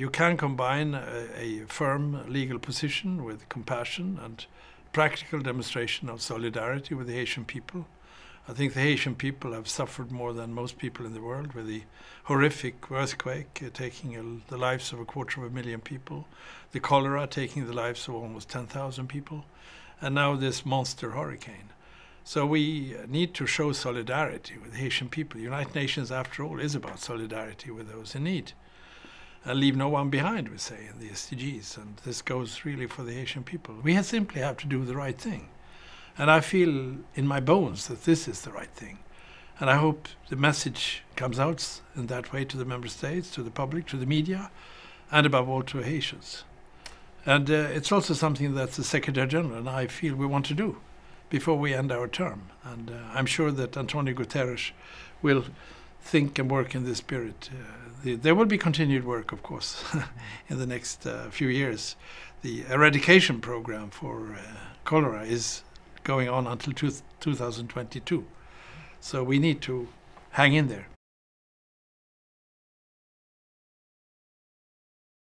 you can combine a firm legal position with compassion and practical demonstration of solidarity with the Haitian people. I think the Haitian people have suffered more than most people in the world, with the horrific earthquake taking the lives of 250,000 people, the cholera taking the lives of almost 10,000 people, and now this monster hurricane. So we need to show solidarity with the Haitian people. The United Nations, after all, is about solidarity with those in need. And leave no one behind, we say, in the SDGs, and this goes really for the Haitian people. We simply have to do the right thing. And I feel in my bones that this is the right thing. And I hope the message comes out in that way to the member states, to the public, to the media, and above all to Haitians. And it's also something that the Secretary General and I feel we want to do before we end our term. And I'm sure that Antonio Guterres will think and work in this spirit. There will be continued work, of course, in the next few years. The eradication program for cholera is going on until 2022. So we need to hang in there.